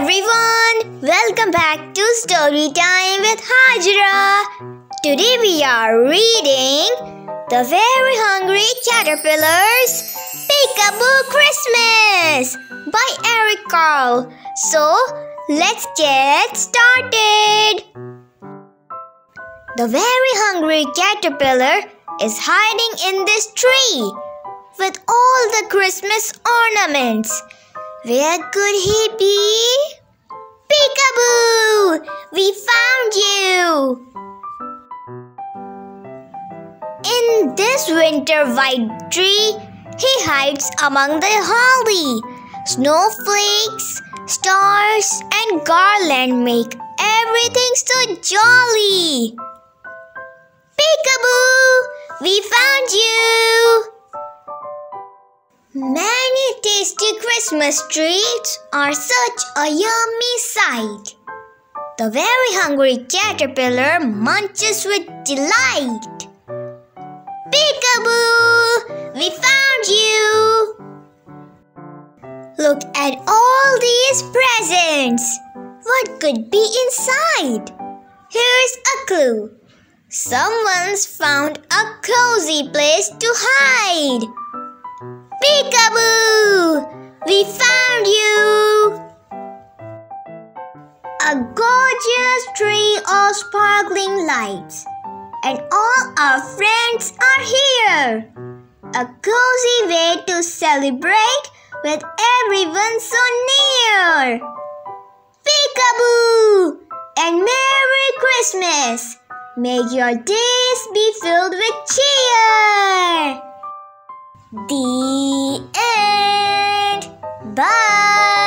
everyone! Welcome back to Story Time with Hajira. Today we are reading The Very Hungry Caterpillar's Peekaboo Christmas by Eric Carle. So let's get started. The very hungry caterpillar is hiding in this tree with all the Christmas ornaments. Where could he be? Peekaboo! We found you! In this winter white tree, he hides among the holly. Snowflakes, stars, and garland make everything so jolly. Peekaboo! We found you! Many tasty Christmas treats are such a yummy sight. The very hungry caterpillar munches with delight. Peekaboo! We found you! Look at all these presents. What could be inside? Here's a clue. Someone's found a cozy place to hide. Peekaboo! We found you! A gorgeous tree of sparkling lights, and all our friends are here. A cozy way to celebrate with everyone so near. Peekaboo! And Merry Christmas! May your days be filled with cheer. The end. Bye.